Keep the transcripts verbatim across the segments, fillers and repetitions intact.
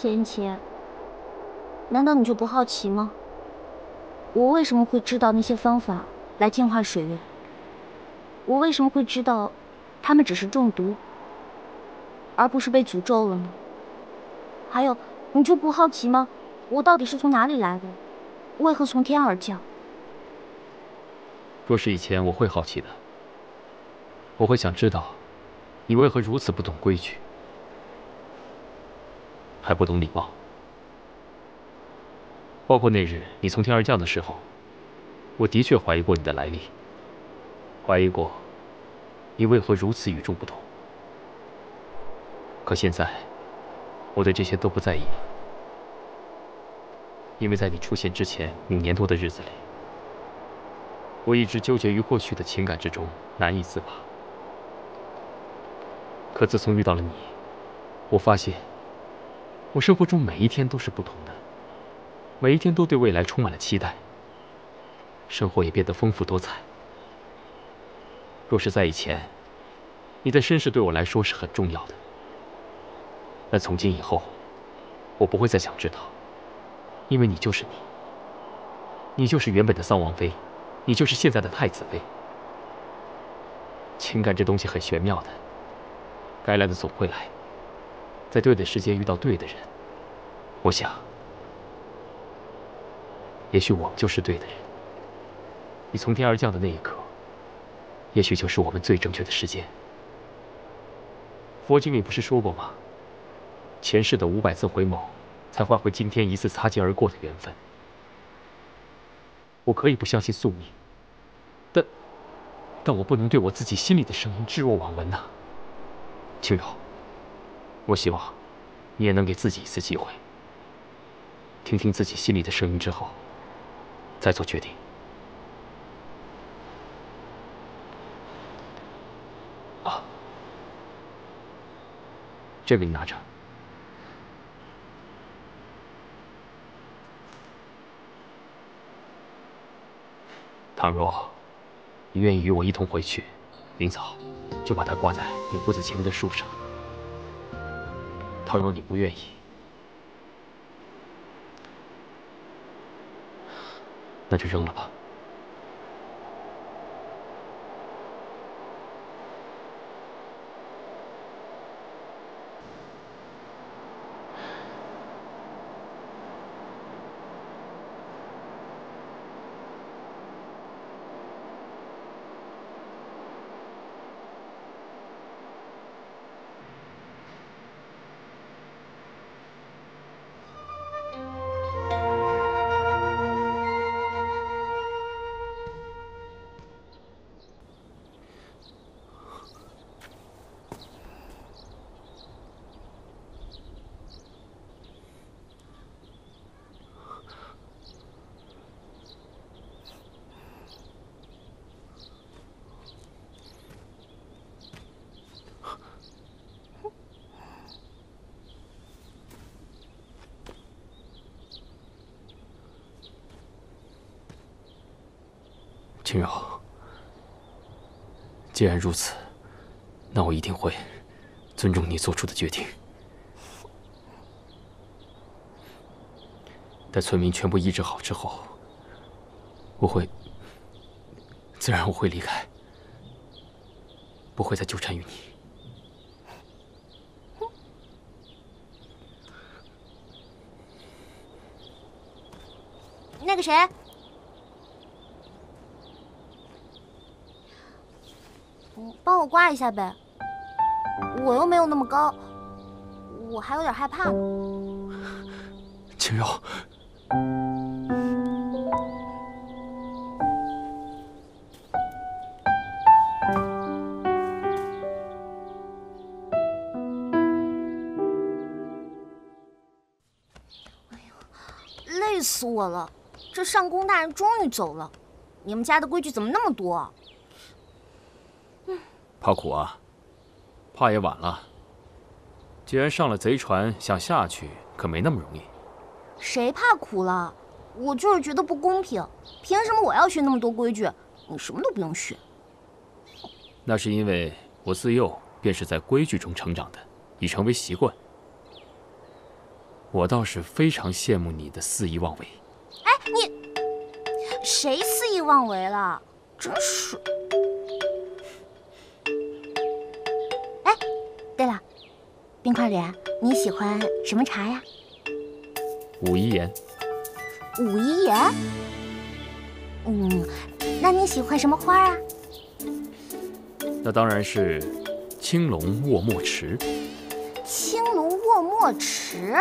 天琪，难道你就不好奇吗？我为什么会知道那些方法来净化水源？我为什么会知道他们只是中毒，而不是被诅咒了呢？还有，你就不好奇吗？我到底是从哪里来的？为何从天而降？若是以前，我会好奇的。我会想知道，你为何如此不懂规矩，还不懂礼貌。包括那日你从天而降的时候，我的确怀疑过你的来历，怀疑过你为何如此与众不同。可现在，我对这些都不在意了，因为在你出现之前五年多的日子里，我一直纠结于过去的情感之中，难以自拔。可自从遇到了你，我发现我生活中每一天都是不同的，每一天都对未来充满了期待，生活也变得丰富多彩。若是在以前，你的身世对我来说是很重要的，但从今以后，我不会再想知道，因为你就是你，你就是原本的丧王妃，你就是现在的太子妃。情感这东西很玄妙的，该来的总会来，在对的时间遇到对的人，我想，也许我们就是对的人。你从天而降的那一刻，也许就是我们最正确的时间。佛经里不是说过吗？前世的五百次回眸，才换回今天一次擦肩而过的缘分。我可以不相信宿命，但但我不能对我自己心里的声音置若罔闻呐。清柔，我希望你也能给自己一次机会，听听自己心里的声音之后，再做决定。啊，这个你拿着。倘若你愿意与我一同回去，明早就把它挂在你屋子前面的树上。倘若你不愿意，那就扔了吧。清柔，既然如此，那我一定会尊重你做出的决定。待村民全部医治好之后，我会自然我会离开，不会再纠缠于你。 那个谁，帮我挂一下呗，我又没有那么高，我还有点害怕呢。清柔，哎呦，累死我了。 这上宫大人终于走了，你们家的规矩怎么那么多啊？怕苦啊？怕也晚了。既然上了贼船，想下去可没那么容易。谁怕苦了？我就是觉得不公平，凭什么我要学那么多规矩，你什么都不用学？那是因为我自幼便是在规矩中成长的，已成为习惯。我倒是非常羡慕你的肆意妄为。哎，你谁肆意妄为了？真是。哎，对了，冰块脸，你喜欢什么茶呀？武夷岩。武夷岩？嗯，那你喜欢什么花啊？那当然是青龙卧墨池。 青龙卧墨池，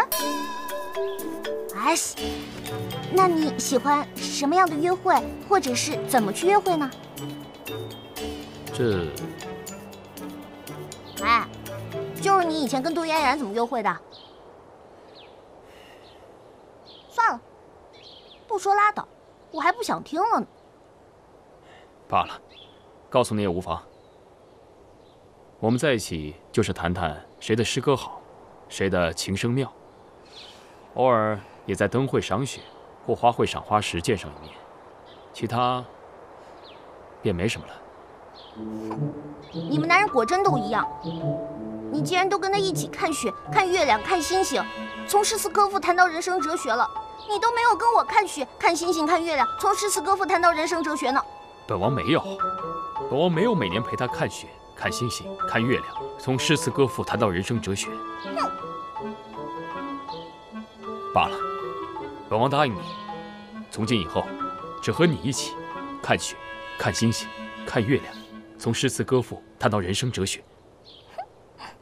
哎，那你喜欢什么样的约会，或者是怎么去约会呢？这，哎，就是你以前跟杜嫣然怎么约会的？算了，不说拉倒，我还不想听了呢。罢了，告诉你也无妨。 我们在一起就是谈谈谁的诗歌好，谁的琴声妙，偶尔也在灯会赏雪或花卉赏花时见上一面，其他便没什么了。你们男人果真都一样。你既然都跟他一起看雪、看月亮、看星星，从诗词歌赋谈到人生哲学了，你都没有跟我看雪、看星星、看月亮，从诗词歌赋谈到人生哲学呢。本王没有，本王没有每年陪他看雪。 看星星，看月亮，从诗词歌赋谈到人生哲学。罢了，本王答应你，从今以后，只和你一起看雪、看星星、看月亮，从诗词歌赋谈到人生哲学。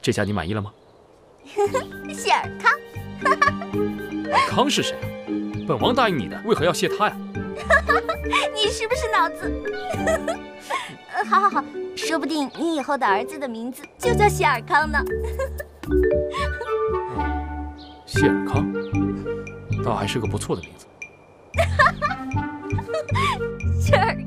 这下你满意了吗？谢尔康，尔康是谁啊？本王答应你的，为何要谢他呀？你是不是脑子？好好好，说不定你以后的儿子的名字就叫谢尔康呢。谢尔康，倒还是个不错的名字。谢尔